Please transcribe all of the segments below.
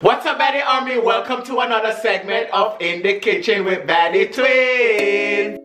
What's up, Baddie Army? Welcome to another segment of In the Kitchen with Baddie Twins.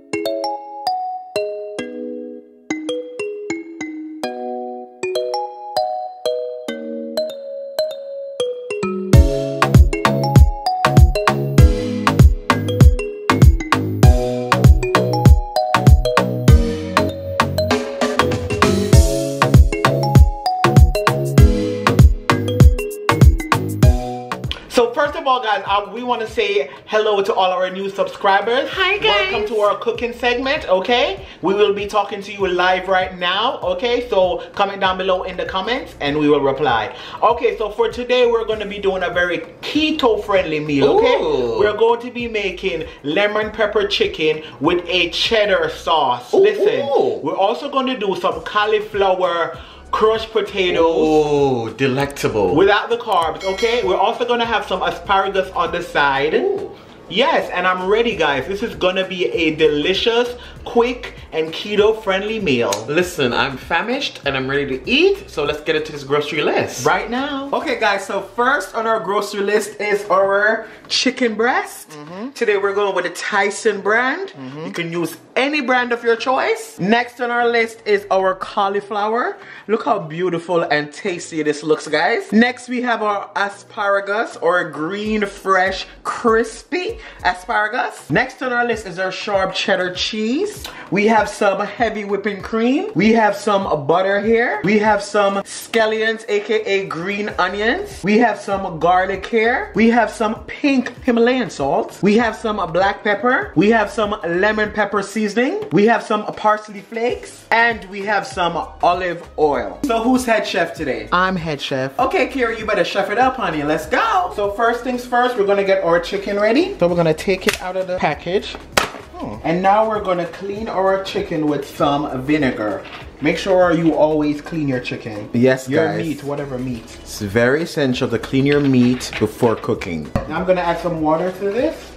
We want to say hello to all our new subscribers. Hi guys. Welcome to our cooking segment, okay? We will be talking to you live right now, okay? So comment down below in the comments and we will reply. Okay, so for today we're going to be doing a very keto friendly meal, okay? Ooh. We're going to be making lemon pepper chicken with a cheddar sauce. Ooh. Listen, ooh. We're also going to do some cauliflower crushed potatoes. Oh, delectable. Without the carbs, okay? We're also gonna have some asparagus on the side. Ooh. Yes, and I'm ready, guys. This is gonna be a delicious, quick, and keto-friendly meal. Listen, I'm famished and I'm ready to eat, so let's get into this grocery list. Right now. Okay, guys, so first on our grocery list is our chicken breast. Mm-hmm. Today we're going with the Tyson brand. Mm-hmm. You can use any brand of your choice. Next on our list is our cauliflower. Look how beautiful and tasty this looks, guys. Next we have our asparagus, or green, fresh, crispy asparagus. Next on our list is our sharp cheddar cheese. We have some heavy whipping cream. We have some butter here. We have some scallions, aka green onions. We have some garlic here. We have some pink Himalayan salt. We have some black pepper. We have some lemon pepper seasoning. We have some parsley flakes. And we have some olive oil. So who's head chef today? I'm head chef. Okay, Kira, you better chef it up, honey. Let's go. So first things first, we're gonna get our chicken ready. So we're gonna take it out of the package. And now we're gonna clean our chicken with some vinegar. Make sure you always clean your chicken. Yes, guys. Your meat, whatever meat. It's very essential to clean your meat before cooking. Now I'm gonna add some water to this.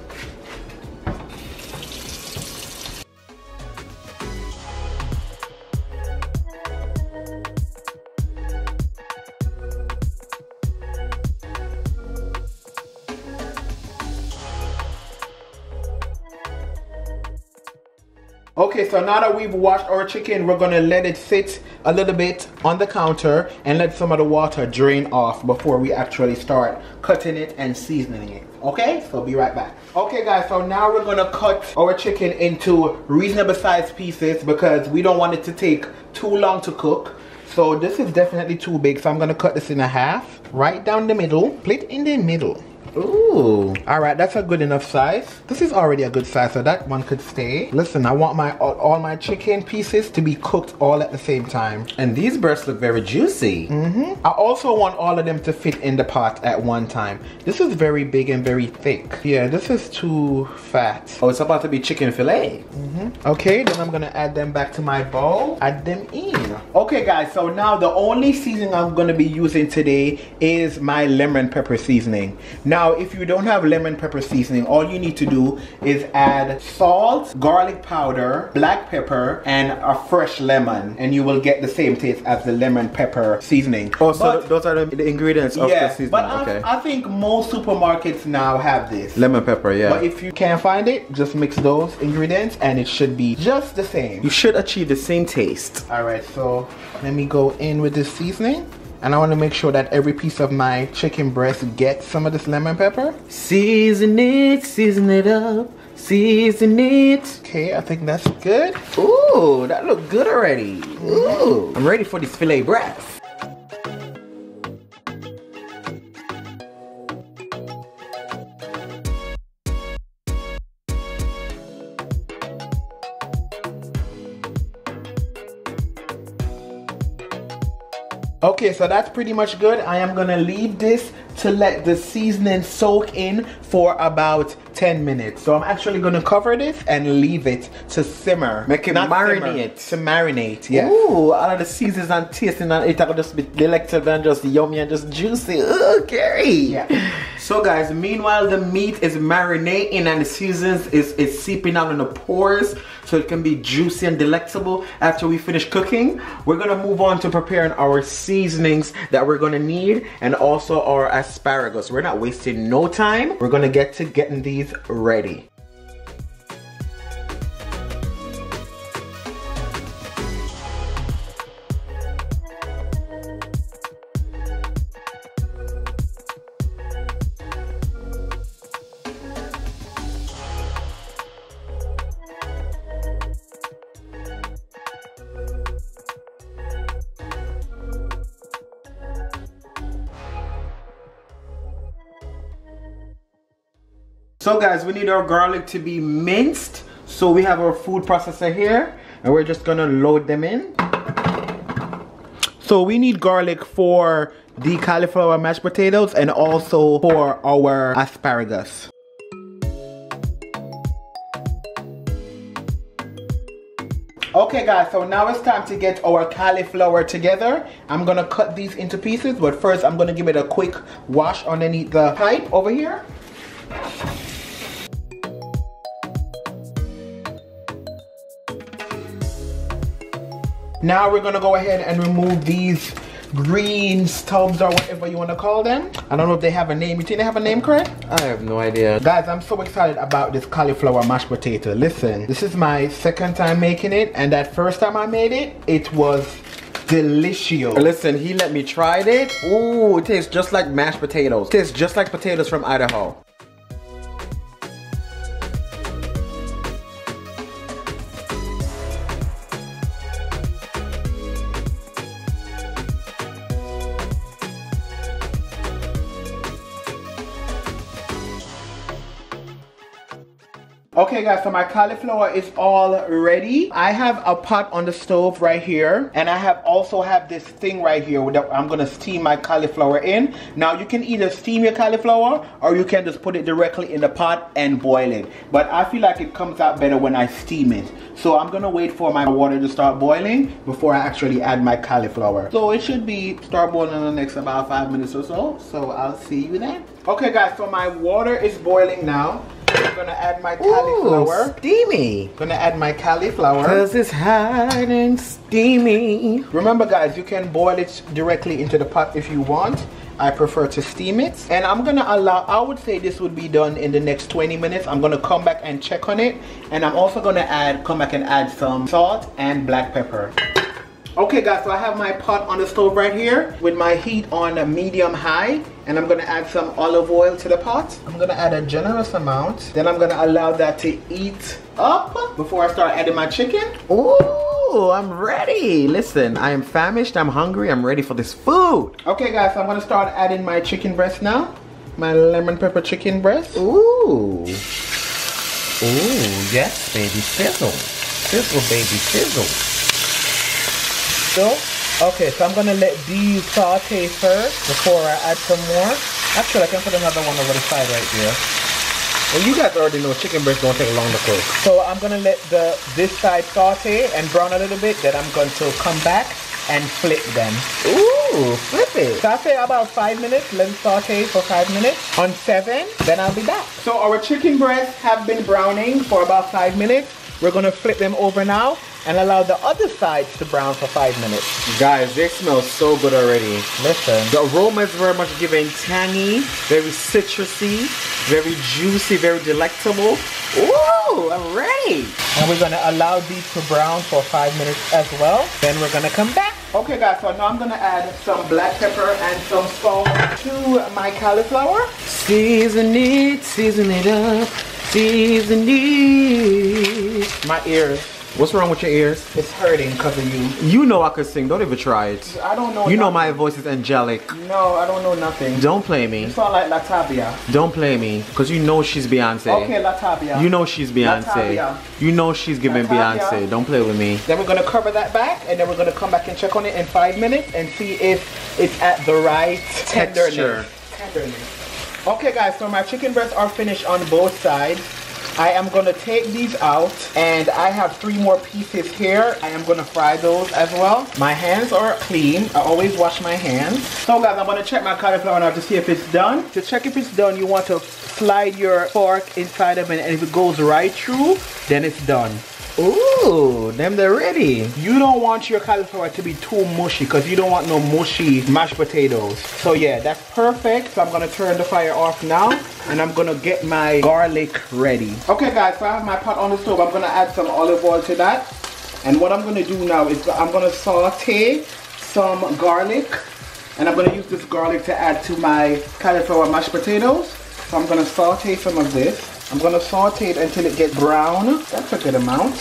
Okay, so now that we've washed our chicken, we're gonna let it sit a little bit on the counter and let some of the water drain off before we actually start cutting it and seasoning it, okay? So be right back. Okay guys, so now we're gonna cut our chicken into reasonable sized pieces because we don't want it to take too long to cook. So this is definitely too big, so I'm gonna cut this in a half, right down the middle, split in the middle. Ooh. All right, that's a good enough size. This is already a good size, so that one could stay. Listen, I want my all my chicken pieces to be cooked all at the same time. And these breasts look very juicy. Mm-hmm. I also want all of them to fit in the pot at one time. This is very big and very thick. Yeah, this is too fat. Oh, it's about to be chicken fillet. Mm-hmm. Okay, then I'm gonna add them back to my bowl. Add them in. Okay guys, so now the only seasoning I'm gonna be using today is my lemon pepper seasoning. Now, if you don't have lemon pepper seasoning, all you need to do is add salt, garlic powder, black pepper, and a fresh lemon, and you will get the same taste as the lemon pepper seasoning. Oh, so those are the ingredients of the seasoning. But okay. I think most supermarkets now have this. Lemon pepper, yeah. But if you can't find it, just mix those ingredients, and it should be just the same. You should achieve the same taste. All right, so let me go in with this seasoning. And I want to make sure that every piece of my chicken breast gets some of this lemon pepper. Season it up, season it. Okay, I think that's good. Ooh, that looked good already. Ooh, I'm ready for this filet breast. Okay, so that's pretty much good. I am gonna leave this to let the seasoning soak in for about 10 minutes. So I'm actually gonna cover this and leave it to simmer. Make it marinate. To marinate, yes. Ooh, all of the seasons and tasting and it will just be delectable and just yummy and just juicy. Ooh, Gary. Yeah. So guys, meanwhile the meat is marinating and the seasons is seeping out in the pores so it can be juicy and delectable. After we finish cooking, we're gonna move on to preparing our seasonings that we're gonna need and also our asparagus. We're not wasting no time. We're gonna get to getting these ready. So guys, we need our garlic to be minced. So we have our food processor here and we're just gonna load them in. So we need garlic for the cauliflower mashed potatoes and also for our asparagus. Okay guys, so now it's time to get our cauliflower together. I'm gonna cut these into pieces, but first I'm gonna give it a quick wash underneath the pipe over here. Now we're gonna go ahead and remove these green stubs or whatever you wanna call them. I don't know if they have a name. You think they have a name, Craig? I have no idea. Guys, I'm so excited about this cauliflower mashed potato. Listen, this is my second time making it, and that first time I made it, it was delicious. Listen, he let me try it. Ooh, it tastes just like mashed potatoes. It tastes just like potatoes from Idaho. Okay guys, so my cauliflower is all ready. I have a pot on the stove right here, and I also have this thing right here that I'm gonna steam my cauliflower in. Now you can either steam your cauliflower or you can just put it directly in the pot and boil it. But I feel like it comes out better when I steam it. So I'm gonna wait for my water to start boiling before I actually add my cauliflower. So it should be start boiling in the next about 5 minutes or so. So I'll see you then. Okay guys, so my water is boiling now. I'm gonna add my cauliflower. Ooh, steamy. Gonna add my cauliflower. Cause it's hot and steamy. Remember guys, you can boil it directly into the pot if you want. I prefer to steam it. And I'm gonna allow, I would say this would be done in the next 20 minutes. I'm gonna come back and check on it. And I'm also gonna come back and add some salt and black pepper. Okay guys, so I have my pot on the stove right here with my heat on medium high, and I'm gonna add some olive oil to the pot. I'm gonna add a generous amount. Then I'm gonna allow that to heat up before I start adding my chicken. Ooh, I'm ready. Listen, I am famished, I'm hungry, I'm ready for this food. Okay guys, so I'm gonna start adding my chicken breast now. My lemon pepper chicken breast. Ooh. Ooh, yes baby, sizzle. Sizzle baby, sizzle. Okay, so I'm gonna let these saute first before I add some more. Actually, I can put another one over the side right there. Well, you guys already know chicken breast don't take long to cook. So I'm gonna let this side saute and brown a little bit. Then I'm going to come back and flip them. Ooh, flip it. So I say about 5 minutes. Let them saute for 5 minutes. On 7, then I'll be back. So our chicken breasts have been browning for about 5 minutes. We're gonna flip them over now and allow the other sides to brown for 5 minutes. Guys, they smell so good already. Listen. The aroma is very much giving tangy, very citrusy, very juicy, very delectable. Ooh, I'm ready. And we're gonna allow these to brown for 5 minutes as well. Then we're gonna come back. Okay guys, so now I'm gonna add some black pepper and some salt to my cauliflower. Season it up, season it. My ears. What's wrong with your ears? It's hurting because of you. You know I could sing. Don't even try it. I don't know nothing. You know my voice is angelic. No, I don't know nothing. Don't play me. You sound like Latavia. Don't play me. Because you know she's Beyonce. Okay, Latavia. You know she's Beyonce. Latavia. You know she's giving Latavia. Beyonce. Don't play with me. Then we're going to cover that back. And then we're going to come back and check on it in 5 minutes. And see if it's at the right tenderness. Okay guys, so my chicken breasts are finished on both sides. I am going to take these out, and I have 3 more pieces here. I am going to fry those as well. My hands are clean. I always wash my hands. So guys, I'm going to check my cauliflower now to see if it's done. To check if it's done, you want to slide your fork inside of it, and if it goes right through, then it's done. Ooh, them they're ready. You don't want your cauliflower to be too mushy because you don't want no mushy mashed potatoes. So yeah, that's perfect. So I'm gonna turn the fire off now and I'm gonna get my garlic ready. Okay guys, so I have my pot on the stove. I'm gonna add some olive oil to that. And what I'm gonna do now is I'm gonna saute some garlic, and I'm gonna use this garlic to add to my cauliflower mashed potatoes. So I'm gonna saute some of this. I'm gonna saute it until it gets brown. That's a good amount.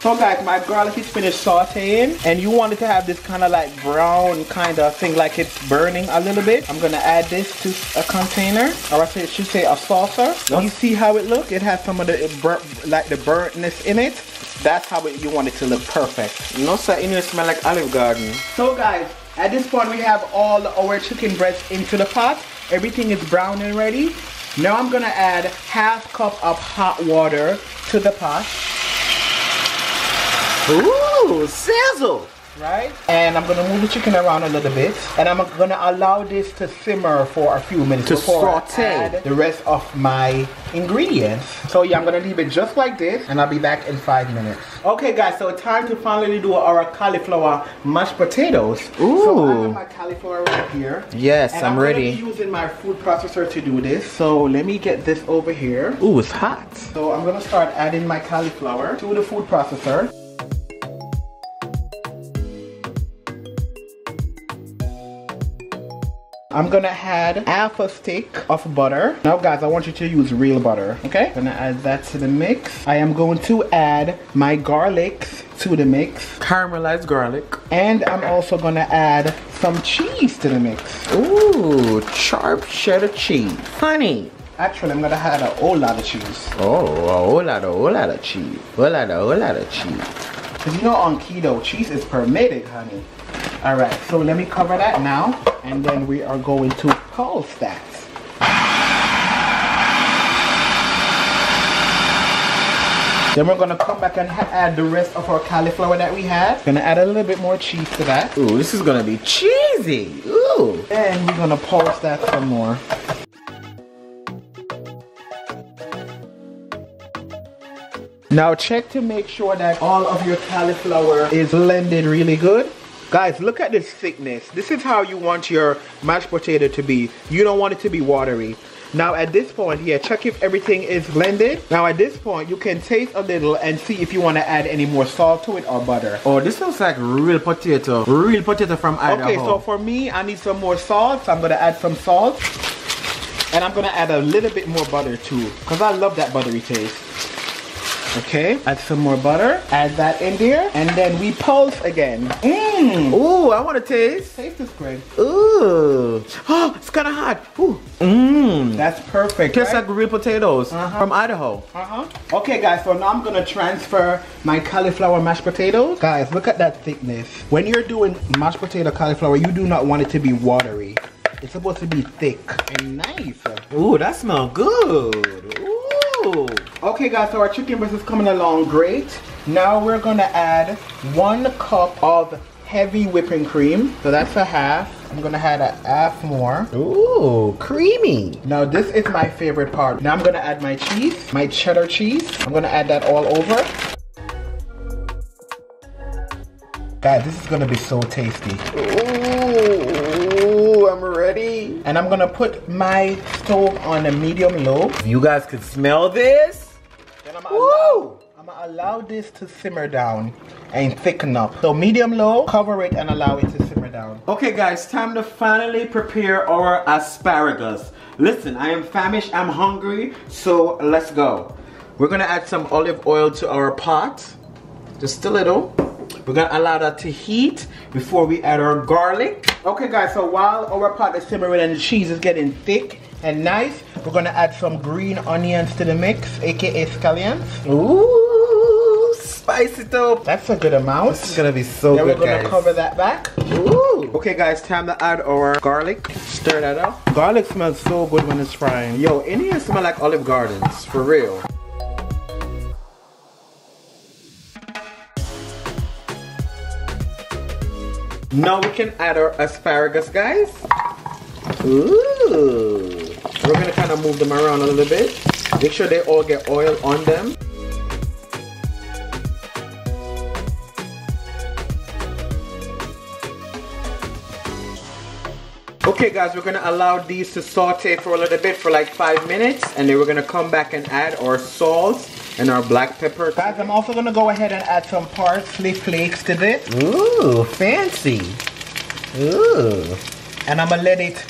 So guys, my garlic is finished sauteing, and you want it to have this kind of like brown kind of thing, like it's burning a little bit. I'm gonna add this to a container, or I should say a saucer. You see how it looks? It has some of the burntness in it. That's how you want it to look perfect. No, sir, it smells like Olive Garden. So guys, at this point we have all our chicken breasts into the pot. Everything is brown and ready. Now I'm gonna add 1/2 cup of hot water to the pot. Ooh, sizzle! Right? And I'm gonna move the chicken around a little bit, and I'm gonna allow this to simmer for a few minutes before saute. I add the rest of my ingredients. So yeah, I'm gonna leave it just like this, and I'll be back in 5 minutes. Okay guys, so time to finally do our cauliflower mashed potatoes. Ooh. So I have my cauliflower right here. Yes, and I'm ready. I'm gonna be using my food processor to do this. So let me get this over here. Ooh, it's hot. So I'm gonna start adding my cauliflower to the food processor. I'm gonna add 1/2 stick of butter. Now guys, I want you to use real butter, okay? I'm gonna add that to the mix. I am going to add my garlic to the mix. Caramelized garlic. And I'm also gonna add some cheese to the mix. Ooh, sharp cheddar cheese. Honey. Actually, I'm gonna add a whole lot of cheese. Oh, a whole lot of cheese. Whole lot of cheese. Cause you know on keto, cheese is permitted, honey. All right, so let me cover that now. And then we are going to pulse that. Then we're gonna come back and add the rest of our cauliflower that we had. Gonna add a little bit more cheese to that. Ooh, this is gonna be cheesy. Ooh. And we're gonna pulse that some more. Now check to make sure that all of your cauliflower is blended really good. Guys, look at this thickness. This is how you want your mashed potato to be. You don't want it to be watery. Now at this point here, check if everything is blended. Now at this point, you can taste a little and see if you want to add any more salt to it or butter. Oh, this looks like real potato. Real potato from Idaho. Okay, so for me, I need some more salt. So I'm going to add some salt. And I'm going to add a little bit more butter too, because I love that buttery taste. Okay, add some more butter, add that in there, and then we pulse again. Mmm. Ooh, I want to taste. Taste is great. Ooh. Oh, it's kind of hot. Ooh. Mmm. That's perfect. Tastes like real potatoes from Idaho. Okay, guys, so now I'm going to transfer my cauliflower mashed potatoes. Guys, look at that thickness. When you're doing mashed potato cauliflower, you do not want it to be watery. It's supposed to be thick and nice. Ooh, that smells good. Ooh. Okay guys, so our chicken breast is coming along great. Now we're gonna add 1 cup of heavy whipping cream. So that's 1/2. I'm gonna add 1/2 more. Ooh, creamy. Now this is my favorite part. Now I'm gonna add my cheese, my cheddar cheese. I'm gonna add that all over. Guys, this is gonna be so tasty. Ooh, I'm ready. And I'm gonna put my stove on a medium low. You guys can smell this. Then I'm gonna allow this to simmer down and thicken up. So medium low, cover it and allow it to simmer down. Okay guys, time to finally prepare our asparagus. Listen, I am famished, I'm hungry, so let's go. We're gonna add some olive oil to our pot. Just a little. We're gonna allow that to heat before we add our garlic. Okay guys, so while our pot is simmering and the cheese is getting thick and nice, we're gonna add some green onions to the mix, aka scallions. Ooh, spicy. slice it up. That's a good amount. This is gonna be so good, guys. We're gonna cover that back. Ooh. Okay, guys, time to add our garlic. Stir that up. Garlic smells so good when it's frying. Yo, in here smell like Olive Gardens, for real. Now we can add our asparagus, guys. Ooh. We're gonna kind of move them around a little bit. Make sure they all get oil on them. Okay guys, we're gonna allow these to saute for a little bit for like 5 minutes, and then we're gonna come back and add our salt and our black pepper. Guys, I'm also gonna go ahead and add some parsley flakes to this. Ooh, fancy. Ooh. And I'm gonna let it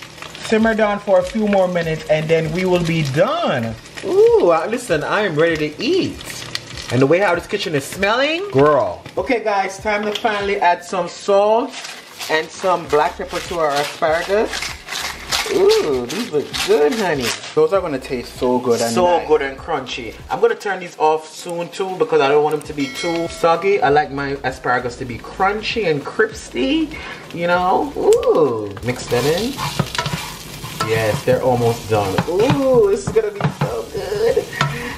simmer down for a few more minutes, and then we will be done. Ooh, listen, I am ready to eat. And the way how this kitchen is smelling, girl. Okay guys, time to finally add some salt and some black pepper to our asparagus. Ooh, these look good, honey. Those are gonna taste so good and nice. Good and crunchy. I'm gonna turn these off soon too, because I don't want them to be too soggy. I like my asparagus to be crunchy and crispy, you know? Ooh, mix them in. Yes, they're almost done. Ooh, this is gonna be so good.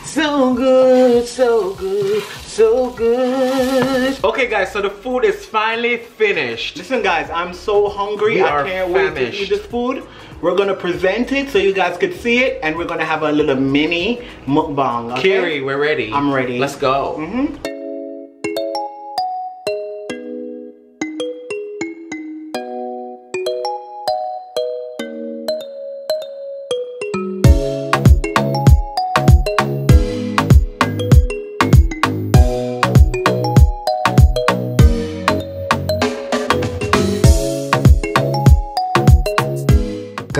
So good, so good, so good. Okay guys, so the food is finally finished. Listen guys, I'm so hungry. I can't wait to eat this food. We're gonna present it so you guys could see it, and we're gonna have a little mini mukbang. Okay? Kiri, we're ready. I'm ready. Let's go. Mm-hmm.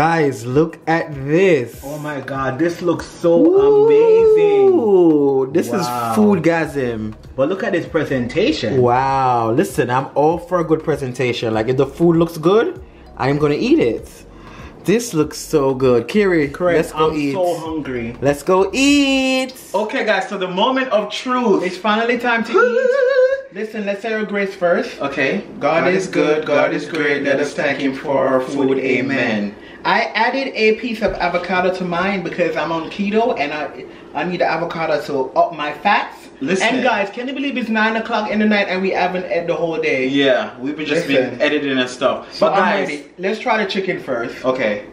Guys, look at this. Oh my god, this looks so amazing. This is foodgasm. But look at this presentation. Wow, listen, I'm all for a good presentation. Like, if the food looks good, I'm gonna eat it. This looks so good. Kiri, let's go eat. I'm so hungry. Let's go eat. Okay guys, so the moment of truth. It's finally time to eat. Listen, let's say our grace first. Okay. God is good, God is great. Let us thank him for our food. Amen. I added a piece of avocado to mine because I'm on keto and I need avocado to up my fats. Listen. And guys, can you believe it's 9 o'clock in the night and we haven't ate the whole day? Yeah, we've just been editing and stuff. But guys, let's try the chicken first. Okay.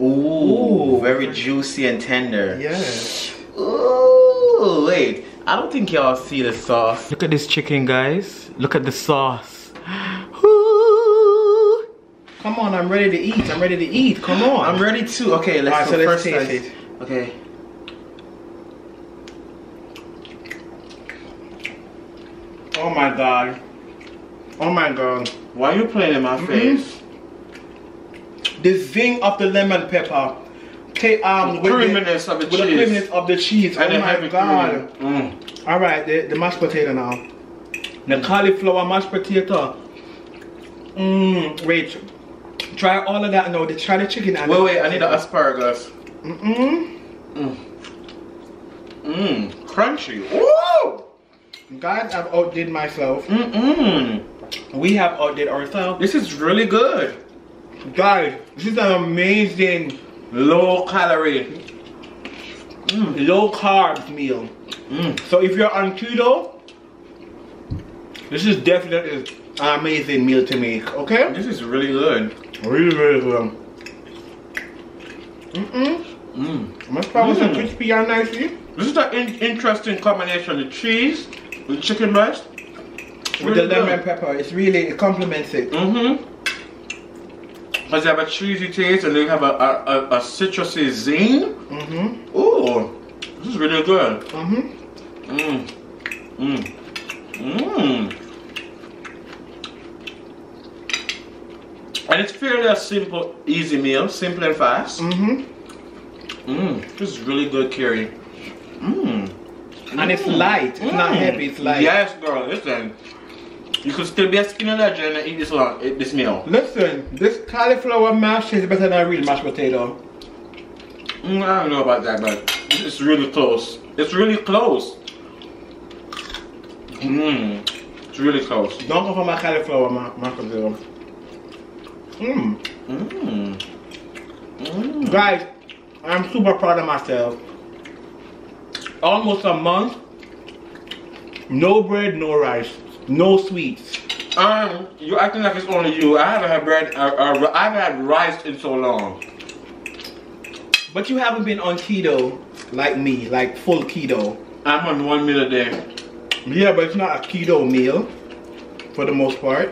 Ooh, very juicy and tender. Yes. Yeah. Ooh, wait. I don't think y'all see the sauce. Look at this chicken, guys. Look at the sauce. Come on, I'm ready to eat. I'm ready to eat. Come on. I'm ready too. Okay, let's go first. Taste. Okay. Oh my god. Oh my god. Why are you playing in my face? The zing of the lemon pepper. Okay, with the creaminess of the cheese. Oh my god. All right, the mashed potato now. The cauliflower mashed potato. Wait. Try all of that. No, they try the chicken. And wait, I need the asparagus. Crunchy. Woo! Guys, I've outdid myself. We have outdid ourselves. This is really good. Guys, this is an amazing low calorie, low carbs meal. So if you're on keto, this is definitely an amazing meal to make, okay? This is really good. Really, really good. My spaghetti is crispy and nicey. This is an interesting combination of cheese with chicken breast. With the lemon pepper. It's really, it complements it. Because you have a cheesy taste and then you have a citrusy zing. Ooh, this is really good. And it's fairly a simple, easy meal, simple and fast. This is really good, Kiri. And it's light, it's not heavy, it's light. Yes, girl, listen. You could still be a skinny legend and eat this one, this meal. Listen, this cauliflower mash is better than a real mashed potato. I don't know about that, but it's really close. It's really close. It's really close. Don't go for my cauliflower, my potato. Guys, I'm super proud of myself. Almost a month, no bread, no rice, no sweets. You're acting like it's only you. I haven't had bread. I haven't had rice in so long. But you haven't been on keto like me, like full keto. I'm on one meal a day. Yeah, but it's not a keto meal for the most part.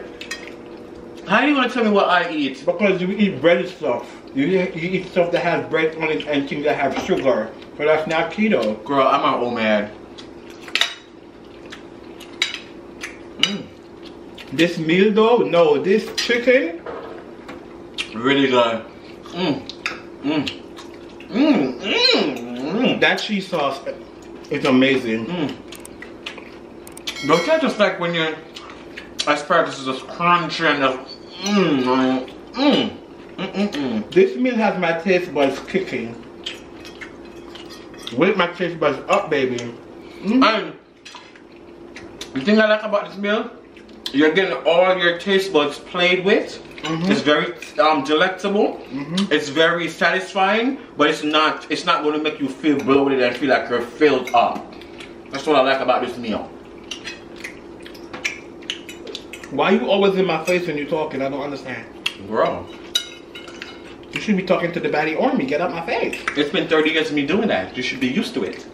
How do you want to tell me what I eat? Because you eat breaded stuff. You eat stuff that has bread on it and things that have sugar. But that's not keto. Girl, I'm on OMAD. This meal though, no, this chicken. Really good. That cheese sauce is amazing. Don't you just like when your asparagus is just crunchy and just This meal has my taste buds kicking. Wake my taste buds up, baby. And the thing I like about this meal, you're getting all your taste buds played with. It's very delectable. It's very satisfying, but it's not going to make you feel bloated and feel like you're filled up. That's what I like about this meal. Why are you always in my face when you're talking? I don't understand. Bro, you should be talking to the Baddie Army. Get out my face. It's been 30 years of me doing that. You should be used to it.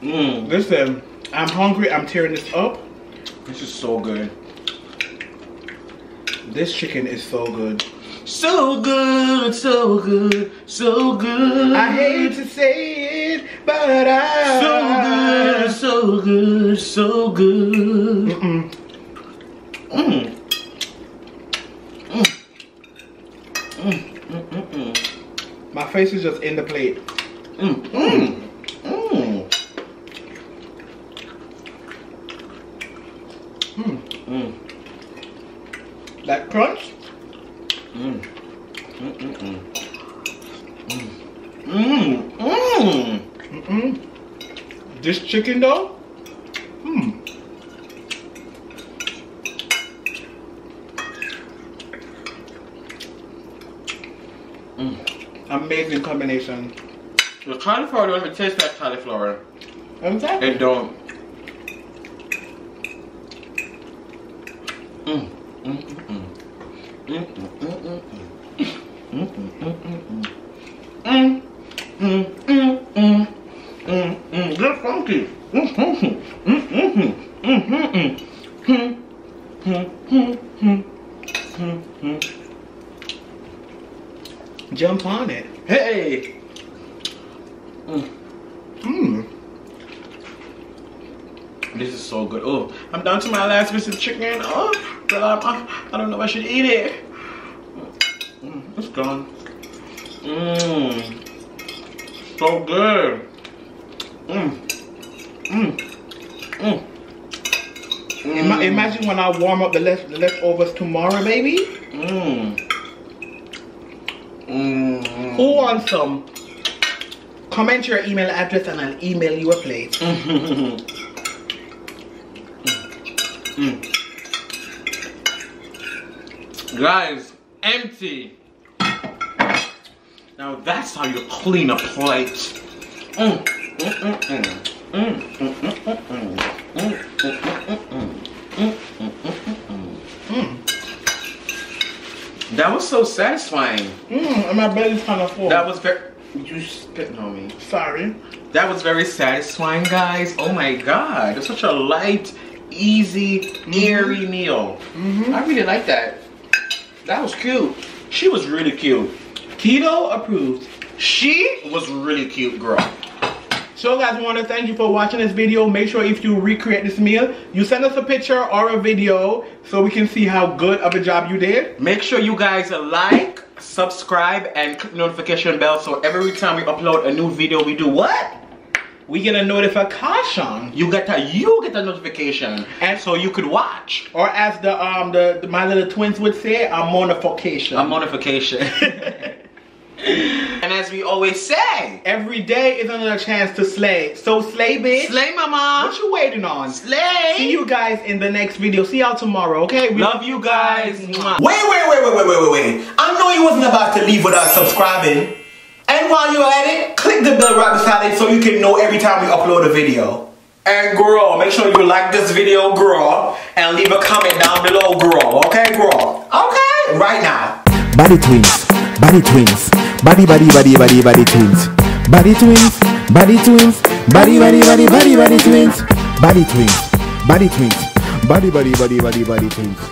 Listen, I'm hungry. I'm tearing this up. This is so good. This chicken is so good. So good, so good, so good. I hate to say it, but I... so good, so good. My face is just in the plate. That crunch. This chicken though, amazing combination. The cauliflower don't even taste like cauliflower. Exactly. It don't. That's funky. Jump on it. Hey. This is so good. Oh, I'm down to my last piece of chicken. Oh, but I don't know if I should eat it. It's gone. So good. Imagine when I warm up the leftovers tomorrow, baby. Who wants some? Comment your email address and I'll email you a plate. Guys, empty. Now that's how you clean a plate. That was so satisfying. And my belly's kind of full. That was very... You spitting on me. Sorry. That was very satisfying, guys. Oh my god. It's such a light, easy, airy meal. I really like that. That was cute. She was really cute. Keto approved. She was really cute, girl. So guys, we want to thank you for watching this video. Make sure if you recreate this meal, you send us a picture or a video so we can see how good of a job you did. Make sure you guys like, subscribe, and click the notification bell so every time we upload a new video, we do what? We get a notification. You get a notification, and so you could watch. Or as the my little twins would say, a monification. A monification. And as we always say, every day is another chance to slay. So slay, bitch. Slay, mama. What you waiting on? Slay. See you guys in the next video. See y'all tomorrow, okay? We love you guys. Wait. I know you wasn't about to leave without subscribing. And while you're at it, click the bell right beside it so you can know every time we upload a video. And girl, make sure you like this video, girl. And leave a comment down below, girl. Okay, girl? Okay? Right now. Baddie Twins. Baddie Twins. Baddie, baddie, baddie, baddie, baddie twins. Baddie twins. Baddie twins. Baddie, baddie, baddie, baddie, baddie twins. Baddie twins. Baddie twins. Baddie, baddie, baddie, baddie, baddie twins.